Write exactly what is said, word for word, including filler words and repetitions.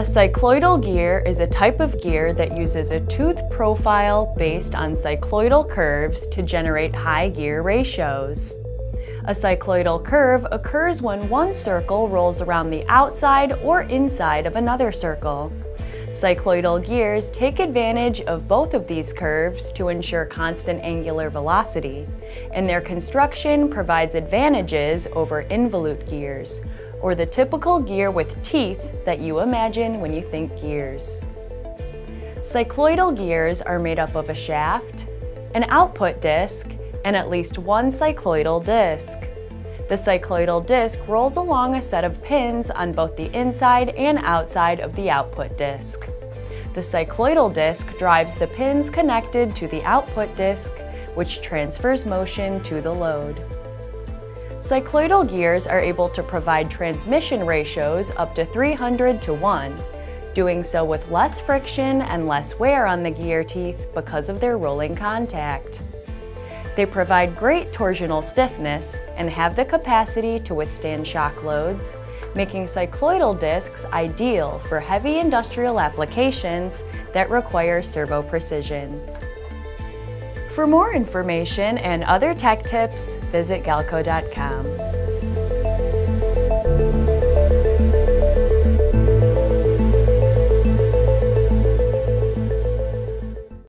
A cycloidal gear is a type of gear that uses a tooth profile based on cycloidal curves to generate high gear ratios. A cycloidal curve occurs when one circle rolls around the outside or inside of another circle. Cycloidal gears take advantage of both of these curves to ensure constant angular velocity, and their construction provides advantages over involute gears, or the typical gear with teeth that you imagine when you think gears. Cycloidal gears are made up of a shaft, an output disc, and at least one cycloidal disc. The cycloidal disc rolls along a set of pins on both the inside and outside of the output disc. The cycloidal disc drives the pins connected to the output disc, which transfers motion to the load. Cycloidal gears are able to provide transmission ratios up to three hundred to one, doing so with less friction and less wear on the gear teeth because of their rolling contact. They provide great torsional stiffness and have the capacity to withstand shock loads, making cycloidal discs ideal for heavy industrial applications that require servo precision. For more information and other tech tips, visit galco dot com.